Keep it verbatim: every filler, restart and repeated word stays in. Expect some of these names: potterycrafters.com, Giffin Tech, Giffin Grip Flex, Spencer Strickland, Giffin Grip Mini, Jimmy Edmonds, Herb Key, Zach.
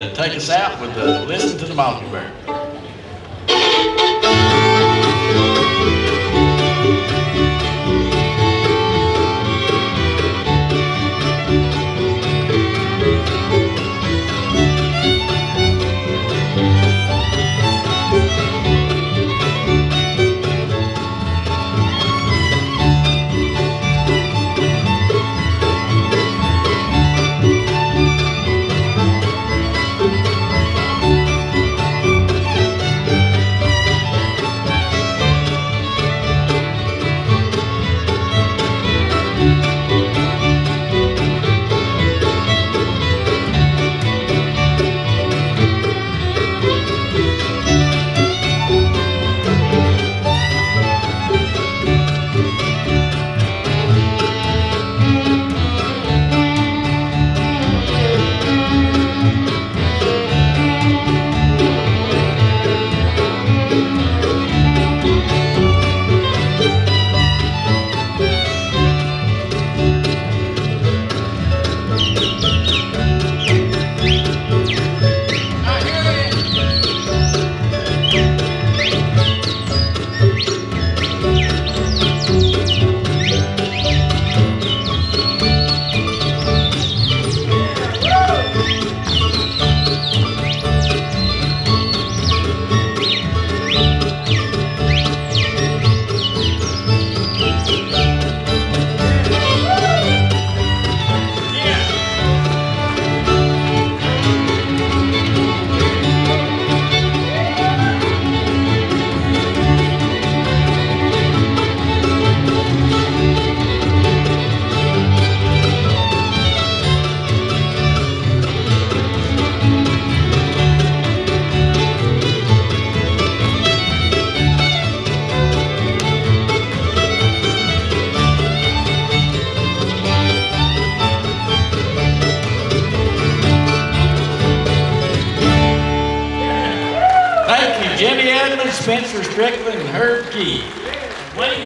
And take us out with the Listen to the Mockingbird. Jimmy Edmonds, Spencer Strickland, and Herb Key.